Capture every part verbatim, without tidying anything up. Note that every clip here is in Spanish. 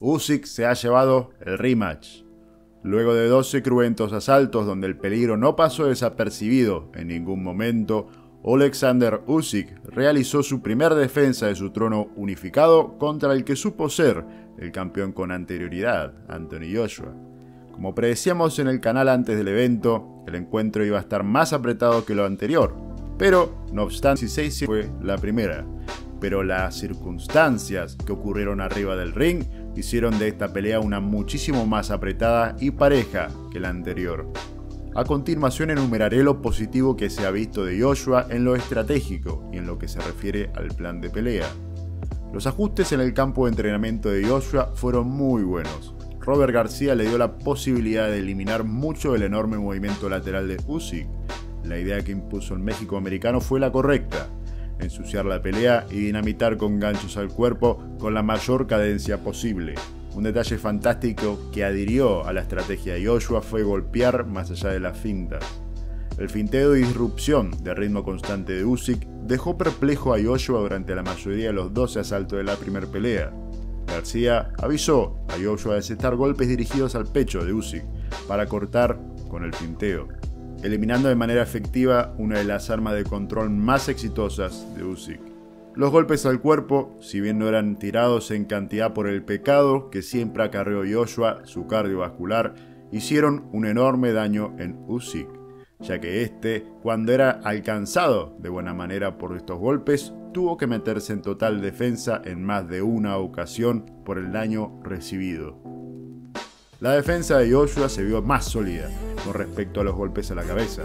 Usyk se ha llevado el rematch. Luego de doce cruentos asaltos donde el peligro no pasó desapercibido en ningún momento, Oleksandr Usyk realizó su primer defensa de su trono unificado contra el que supo ser el campeón con anterioridad, Anthony Joshua. Como predecíamos en el canal antes del evento, el encuentro iba a estar más apretado que lo anterior, pero no obstante dieciséis fue la primera. Pero las circunstancias que ocurrieron arriba del ring hicieron de esta pelea una muchísimo más apretada y pareja que la anterior. A continuación enumeraré lo positivo que se ha visto de Joshua en lo estratégico y en lo que se refiere al plan de pelea. Los ajustes en el campo de entrenamiento de Joshua fueron muy buenos. Robert García le dio la posibilidad de eliminar mucho del enorme movimiento lateral de Usyk. La idea que impuso el méxico-americano fue la correcta: ensuciar la pelea y dinamitar con ganchos al cuerpo con la mayor cadencia posible. Un detalle fantástico que adhirió a la estrategia de Joshua fue golpear más allá de las fintas. El finteo y disrupción de ritmo constante de Usyk dejó perplejo a Joshua durante la mayoría de los doce asaltos de la primera pelea. García avisó a Joshua de ejecutar golpes dirigidos al pecho de Usyk para cortar con el finteo, eliminando de manera efectiva una de las armas de control más exitosas de Usyk. Los golpes al cuerpo, si bien no eran tirados en cantidad por el pecado que siempre acarreó Joshua, su cardiovascular, hicieron un enorme daño en Usyk, ya que este, cuando era alcanzado de buena manera por estos golpes, tuvo que meterse en total defensa en más de una ocasión por el daño recibido. La defensa de Joshua se vio más sólida con respecto a los golpes a la cabeza.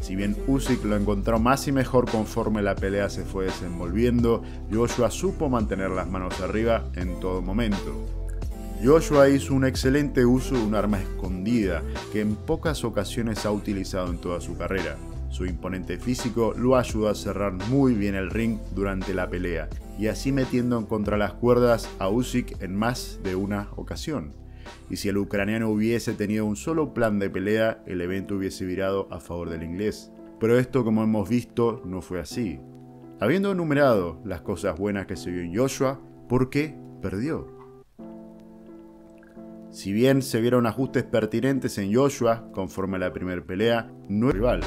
Si bien Usyk lo encontró más y mejor conforme la pelea se fue desenvolviendo, Joshua supo mantener las manos arriba en todo momento. Joshua hizo un excelente uso de un arma escondida que en pocas ocasiones ha utilizado en toda su carrera. Su imponente físico lo ayudó a cerrar muy bien el ring durante la pelea y así metiendo en contra las cuerdas a Usyk en más de una ocasión. Y si el ucraniano hubiese tenido un solo plan de pelea, el evento hubiese virado a favor del inglés. Pero esto, como hemos visto, no fue así. Habiendo enumerado las cosas buenas que se vio en Joshua, ¿por qué perdió? Si bien se vieron ajustes pertinentes en Joshua conforme a la primera pelea, no es rival,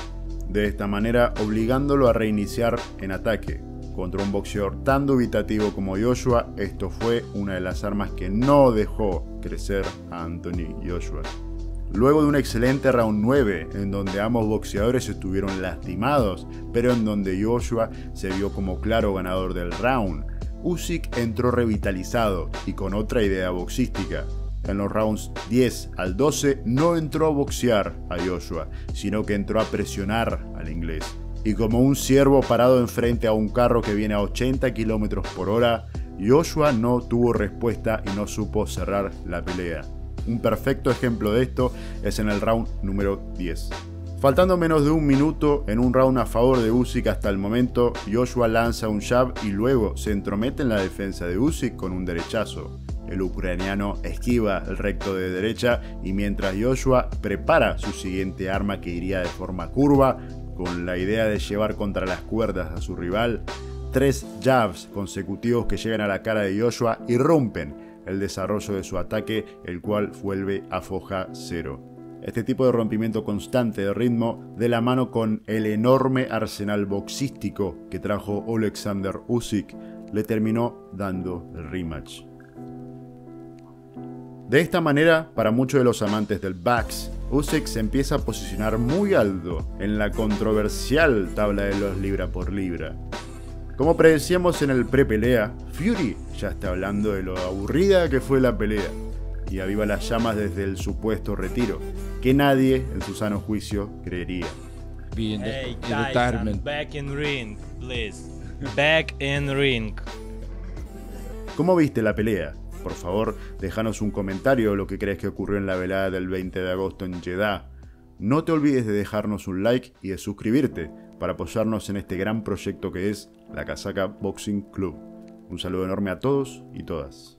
de esta manera obligándolo a reiniciar en ataque. Contra un boxeador tan dubitativo como Joshua, esto fue una de las armas que no dejó crecer a Anthony Joshua. Luego de un excelente round nueve, en donde ambos boxeadores estuvieron lastimados, pero en donde Joshua se vio como claro ganador del round, Usyk entró revitalizado y con otra idea boxística. En los rounds diez al doce no entró a boxear a Joshua, sino que entró a presionar al inglés. Y como un ciervo parado enfrente a un carro que viene a ochenta kilómetros por hora, Joshua no tuvo respuesta y no supo cerrar la pelea. Un perfecto ejemplo de esto es en el round número diez. Faltando menos de un minuto, en un round a favor de Usyk hasta el momento, Joshua lanza un jab y luego se entromete en la defensa de Usyk con un derechazo. El ucraniano esquiva el recto de derecha y mientras Joshua prepara su siguiente arma que iría de forma curva, con la idea de llevar contra las cuerdas a su rival, tres jabs consecutivos que llegan a la cara de Joshua irrumpen el desarrollo de su ataque, el cual vuelve a foja cero. Este tipo de rompimiento constante de ritmo, de la mano con el enorme arsenal boxístico que trajo Oleksandr Usyk, le terminó dando el rematch. De esta manera, para muchos de los amantes del box, Usyk se empieza a posicionar muy alto en la controversial tabla de los libra por libra. Como predecíamos en el pre-pelea, Fury ya está hablando de lo aburrida que fue la pelea y aviva las llamas desde el supuesto retiro, que nadie en su sano juicio creería. Hey, Tyson, back in ring, please. Back in ring. ¿Cómo viste la pelea? Por favor, déjanos un comentario de lo que crees que ocurrió en la velada del veinte de agosto en Jeddah. No te olvides de dejarnos un like y de suscribirte para apoyarnos en este gran proyecto que es La Casaca Boxing Club. Un saludo enorme a todos y todas.